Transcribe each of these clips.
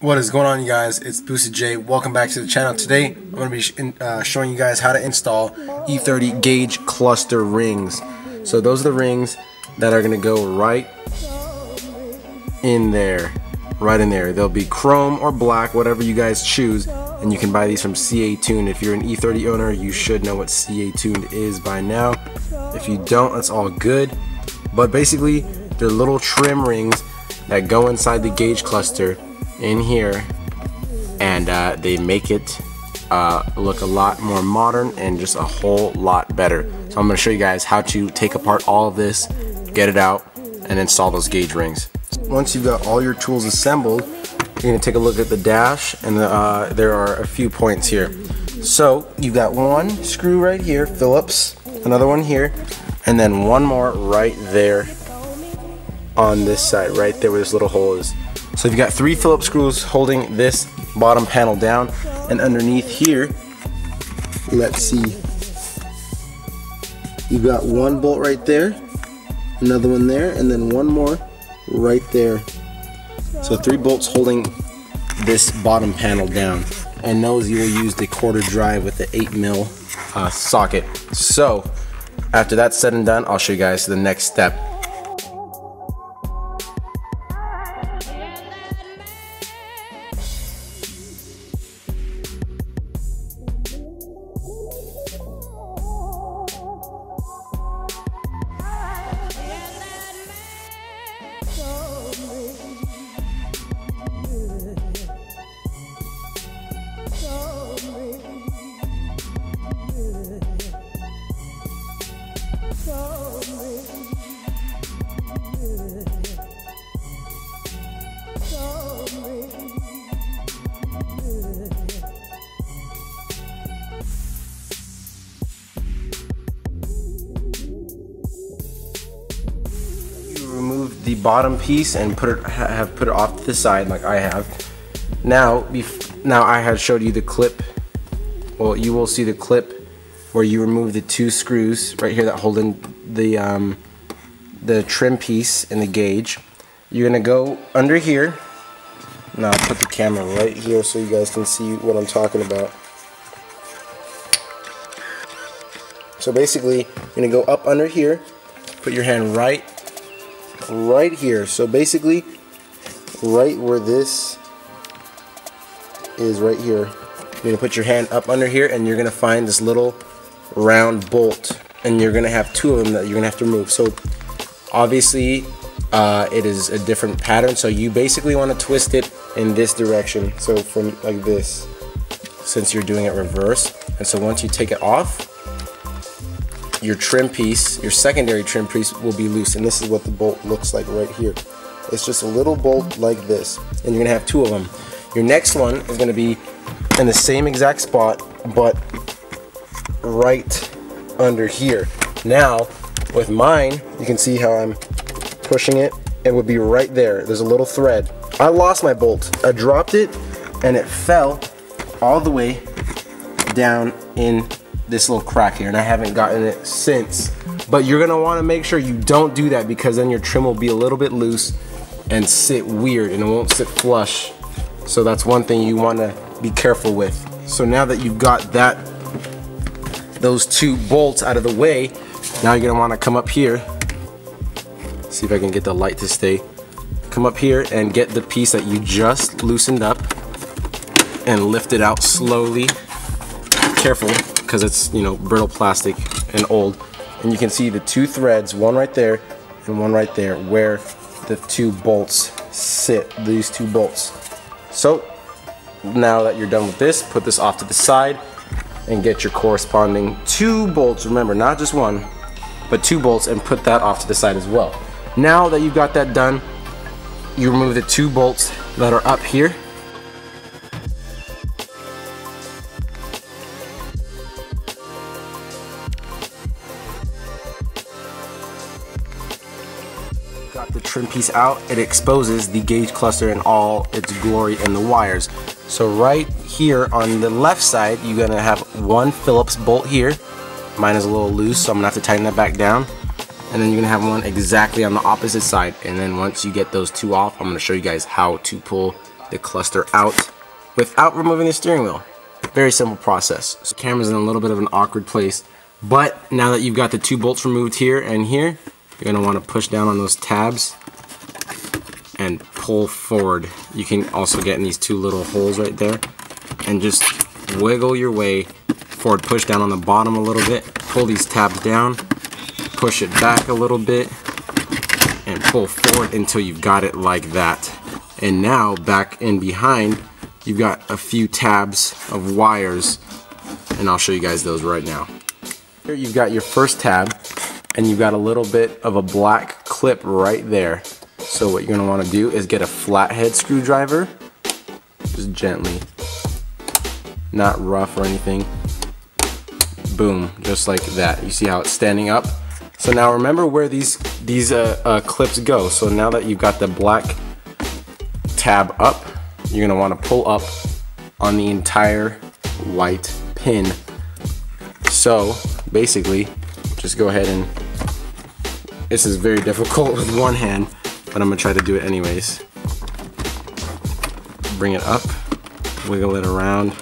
What is going on, you guys? It's Boosted J. Welcome back to the channel. Today I'm going to be showing you guys how to install E30 gauge cluster rings. So those are the rings that are going to go right in there, They'll be chrome or black, whatever you guys choose, and you can buy these from CAtuned. If you're an E30 owner, you should know what CAtuned is by now. If you don't, that's all good. But basically, they're little trim rings that go inside the gauge cluster in here, and they make it look a lot more modern and just a whole lot better. So I'm going to show you guys how to take apart all of this, get it out, and install those gauge rings. Once you've got all your tools assembled, you're going to take a look at the dash, and there are a few points here. So you've got one screw right here, Phillips, another one here, and then one more right there on this side, right there where this little hole is. So you've got three Phillips screws holding this bottom panel down, and underneath here, let's see, you've got one bolt right there, another one there, and then one more right there. So three bolts holding this bottom panel down, and those you will use the quarter drive with the 8mm socket. So after that's said and done, I'll show you guys the next step. The bottom piece and have put it off to the side like I have. Now I had showed you the clip. Well, you will see the clip where you remove the two screws right here that hold in the trim piece and the gauge. You're gonna go under here. Now I'll put the camera right here so you guys can see what I'm talking about. So basically, you're gonna go up under here. Put your hand right here, so basically right where this is right here, you're gonna put your hand up under here and you're gonna find this little round bolt, and you're gonna have two of them that you're gonna have to remove. So obviously it is a different pattern, so you basically want to twist it in this direction, so from like this, since you're doing it reverse. And so once you take it off, your trim piece, your secondary trim piece, will be loose, and this is what the bolt looks like right here. It's just a little bolt like this, and you're gonna have two of them. Your next one is gonna be in the same exact spot, but right under here. Now, with mine, you can see how I'm pushing it. It would be right there. There's a little thread. I lost my bolt. I dropped it, and it fell all the way down in this little crack here, and I haven't gotten it since. But you're gonna wanna make sure you don't do that, because then your trim will be a little bit loose and sit weird, and it won't sit flush. So that's one thing you wanna be careful with. So now that you've got those two bolts out of the way, now you're gonna wanna come up here. See if I can get the light to stay. Come up here and get the piece that you just loosened up and lift it out slowly, careful, because it's, you know, brittle plastic and old. And you can see the two threads, one right there and one right there, where the two bolts sit, these two bolts. So now that you're done with this, put this off to the side and get your corresponding two bolts, remember, not just one, but two bolts, and put that off to the side as well. Now that you've got that done, you remove the two bolts that are up here. Got the trim piece out, it exposes the gauge cluster in all its glory and the wires. So right here on the left side, you're gonna have one Phillips bolt here. Mine is a little loose, so I'm gonna have to tighten that back down. And then you're gonna have one exactly on the opposite side. And then once you get those two off, I'm gonna show you guys how to pull the cluster out without removing the steering wheel. Very simple process. So the camera's in a little bit of an awkward place, but now that you've got the two bolts removed here and here, you're gonna wanna push down on those tabs and pull forward. You can also get in these two little holes right there and just wiggle your way forward, push down on the bottom a little bit, pull these tabs down, push it back a little bit, and pull forward until you've got it like that. And now back in behind, you've got a few tabs of wires, and I'll show you guys those right now. Here you've got your first tab, and you've got a little bit of a black clip right there. So what you're gonna wanna do is get a flathead screwdriver, just gently, not rough or anything. Boom, just like that. You see how it's standing up? So now remember where these clips go. So now that you've got the black tab up, you're gonna wanna pull up on the entire white pin. So basically, just go ahead and, this is very difficult with one hand, but I'm gonna try to do it anyways. Bring it up, wiggle it around.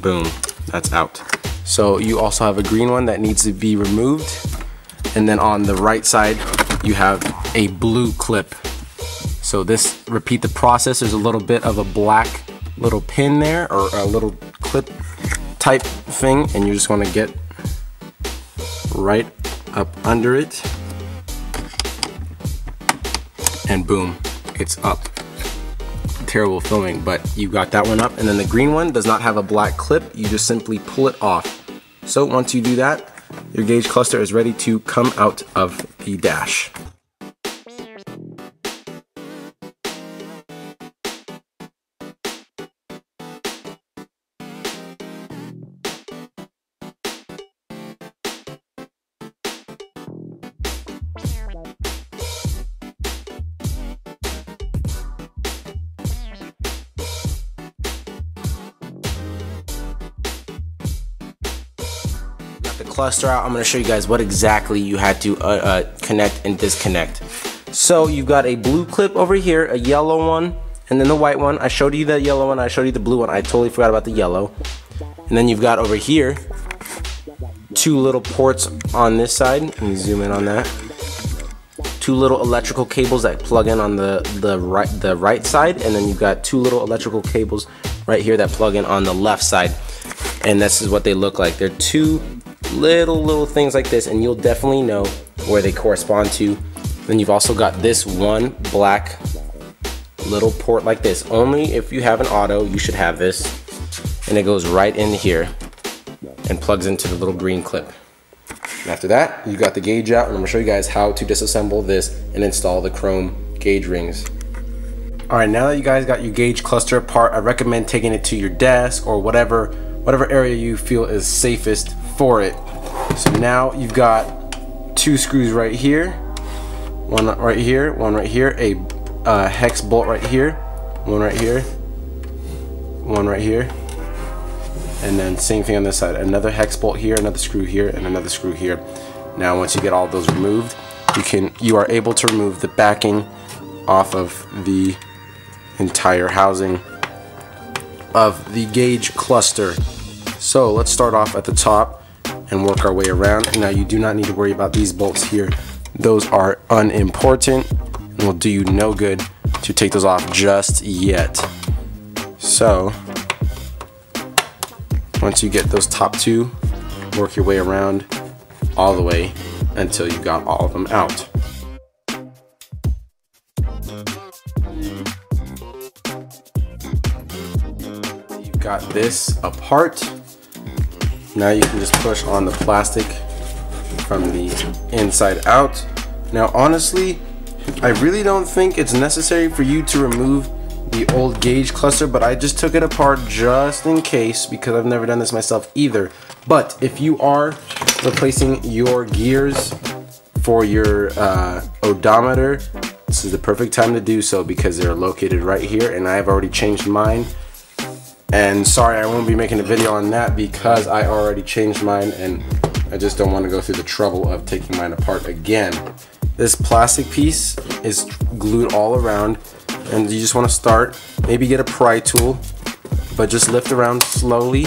Boom, that's out. So you also have a green one that needs to be removed. And then on the right side, you have a blue clip. So this, repeat the process. There's a little bit of a black little pin there, or a little clip type thing, and you just wanna get right up under it. And boom, it's up. Terrible filming, but you got that one up, and then the green one does not have a black clip. You just simply pull it off. So once you do that, your gauge cluster is ready to come out of the dash. The cluster out, I'm going to show you guys what exactly you had to connect and disconnect. So you've got a blue clip over here, a yellow one, and then the white one. I showed you the yellow one, I showed you the blue one, I totally forgot about the yellow. And then you've got over here two little ports on this side. Let me zoom in on that. Two little electrical cables that plug in on the right side, and then you've got two little electrical cables right here that plug in on the left side. And this is what they look like. They're two little things like this, and you'll definitely know where they correspond to. Then you've also got this one black little port like this. Only if you have an auto, you should have this, and it goes right in here and plugs into the little green clip. And after that, you got the gauge out, and I'm gonna show you guys how to disassemble this and install the chrome gauge rings. All right, now that you guys got your gauge cluster apart, I recommend taking it to your desk or whatever area you feel is safest for it. So now you've got two screws right here, one right here, one right here, a hex bolt right here, one right here, one right here, and then same thing on this side, another hex bolt here, another screw here, and another screw here. Now once you get all those removed, you are able to remove the backing off of the entire housing of the gauge cluster. So let's start off at the top and work our way around. Now you do not need to worry about these bolts here. Those are unimportant and will do you no good to take those off just yet. So once you get those top two, work your way around all the way until you got all of them out. Got this apart. Now you can just push on the plastic from the inside out. Now honestly, I really don't think it's necessary for you to remove the old gauge cluster, but I just took it apart just in case because I've never done this myself either. But if you are replacing your gears for your odometer, this is the perfect time to do so because they're located right here, and I've already changed mine. And sorry, I won't be making a video on that because I already changed mine and I just don't want to go through the trouble of taking mine apart again. This plastic piece is glued all around, and you just want to start, maybe get a pry tool, but just lift around slowly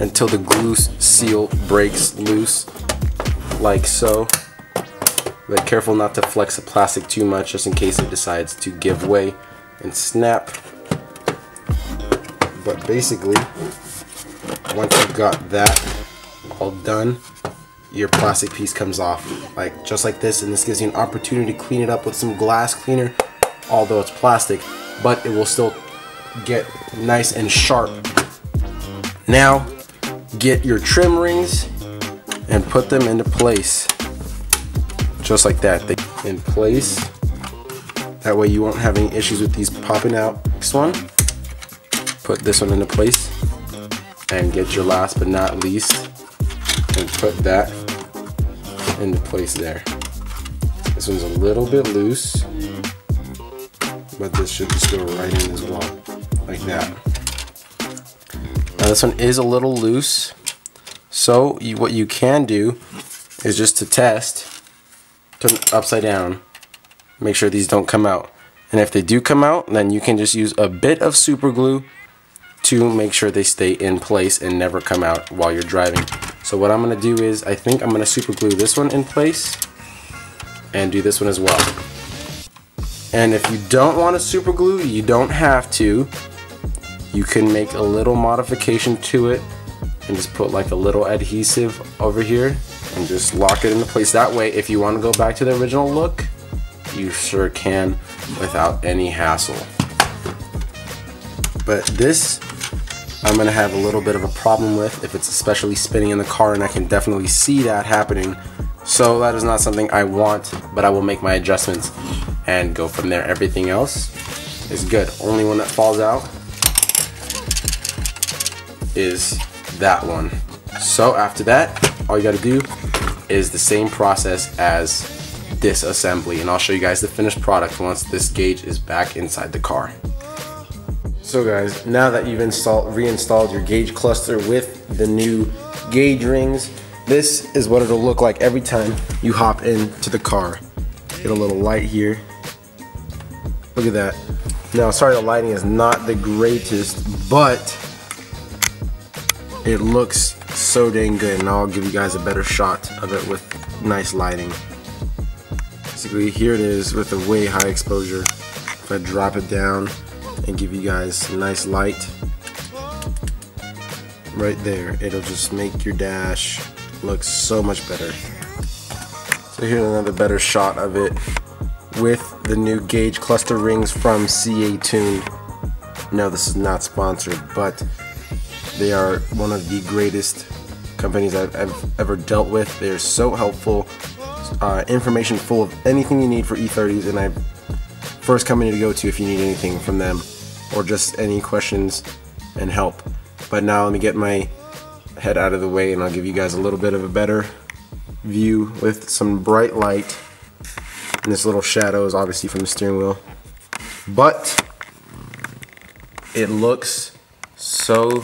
until the glue seal breaks loose, like so. But careful not to flex the plastic too much, just in case it decides to give way and snap. But basically, once you've got that all done, your plastic piece comes off, like just like this, and this gives you an opportunity to clean it up with some glass cleaner, although it's plastic, but it will still get nice and sharp. Now, get your trim rings and put them into place, just like that, in place. That way you won't have any issues with these popping out. Next one, put this one into place, and get your last but not least, and put that into place there. This one's a little bit loose, but this should just go right in as well, like that. Now this one is a little loose, so what you can do is, just to test, turn it upside down, make sure these don't come out. And if they do come out, then you can just use a bit of super glue to make sure they stay in place and never come out while you're driving. So what I'm going to do is, I think I'm going to super glue this one in place and do this one as well. And if you don't want to super glue, you don't have to. You can make a little modification to it and just put like a little adhesive over here and just lock it into place. That way, if you want to go back to the original look, you sure can without any hassle. But this, I'm gonna have a little bit of a problem with if it's especially spinning in the car, and I can definitely see that happening. So that is not something I want, but I will make my adjustments and go from there. Everything else is good. Only one that falls out is that one. So after that, all you gotta do is the same process as this assembly, and I'll show you guys the finished product once this gauge is back inside the car. So guys, now that you've reinstalled your gauge cluster with the new gauge rings, this is what it'll look like every time you hop into the car. Get a little light here. Look at that. Now, sorry the lighting is not the greatest, but it looks so dang good, and I'll give you guys a better shot of it with nice lighting. Basically, here it is with a way high exposure. If I drop it down and give you guys nice light right there, it'll just make your dash look so much better. So here's another better shot of it with the new gauge cluster rings from CAtuned. No, this is not sponsored, but they are one of the greatest companies I've ever dealt with. They're so helpful, information full of anything you need for E30s, and I've first company to go to if you need anything from them or just any questions and help. But now let me get my head out of the way and I'll give you guys a little bit of a better view with some bright light, and this little shadow is obviously from the steering wheel, but it looks so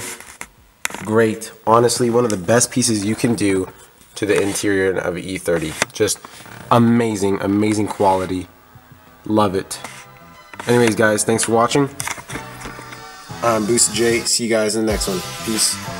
great. Honestly, one of the best pieces you can do to the interior of an E30. Just amazing, amazing quality. Love it. Anyways guys, thanks for watching. I'm Boosted J. See you guys in the next one. Peace.